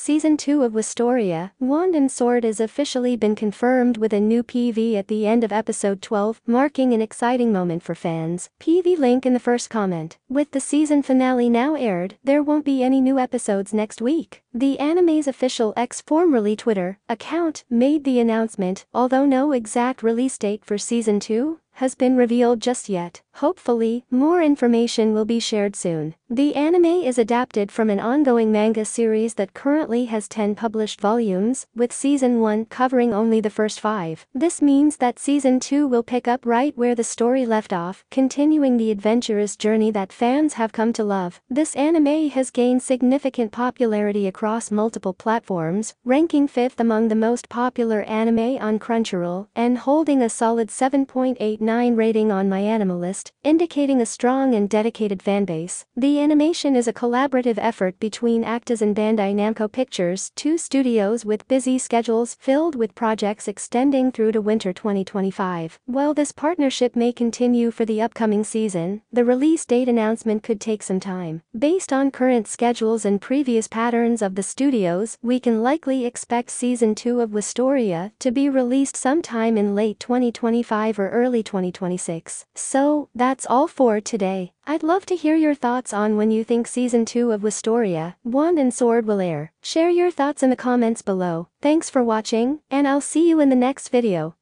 Season 2 of Wistoria, Wand and Sword has officially been confirmed with a new PV at the end of episode 12, marking an exciting moment for fans. PV link in the first comment. With the season finale now aired, there won't be any new episodes next week. The anime's official X, formerly Twitter, account made the announcement, although no exact release date for season 2 has been revealed just yet. Hopefully, more information will be shared soon. The anime is adapted from an ongoing manga series that currently has 10 published volumes, with season 1 covering only the first 5. This means that season 2 will pick up right where the story left off, continuing the adventurous journey that fans have come to love. This anime has gained significant popularity across multiple platforms, ranking 5th among the most popular anime on Crunchyroll and holding a solid 7.89 rating on MyAnimeList, indicating a strong and dedicated fanbase. The animation is a collaborative effort between Actas and Bandai Namco Pictures, two studios with busy schedules filled with projects extending through to winter 2025. While this partnership may continue for the upcoming season, the release date announcement could take some time. Based on current schedules and previous patterns of the studios, we can likely expect season 2 of Wistoria to be released sometime in late 2025 or early 2026. So, that's all for today. I'd love to hear your thoughts on when you think season 2 of Wistoria, Wand and Sword will air. Share your thoughts in the comments below. Thanks for watching, and I'll see you in the next video.